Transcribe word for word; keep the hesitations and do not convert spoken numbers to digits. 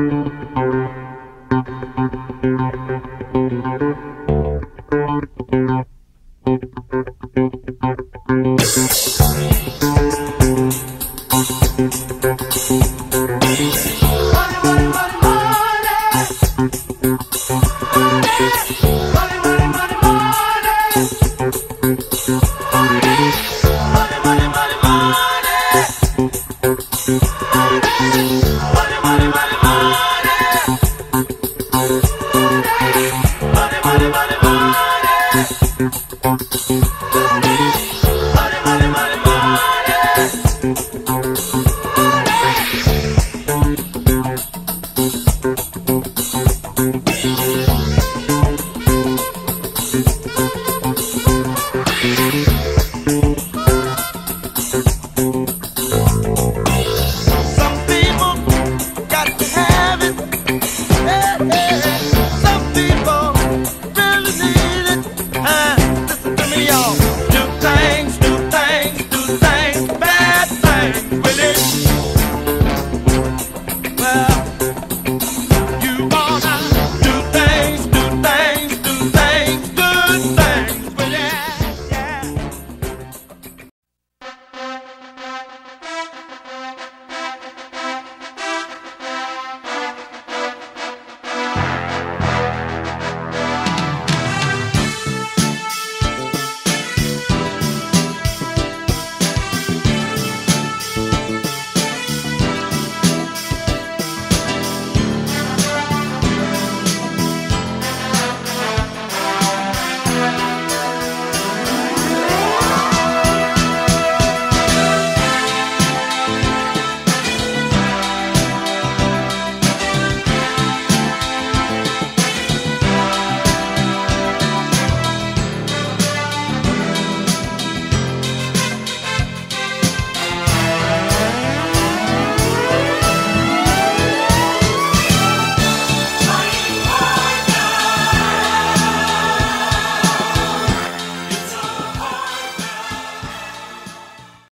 Money, money, money, money.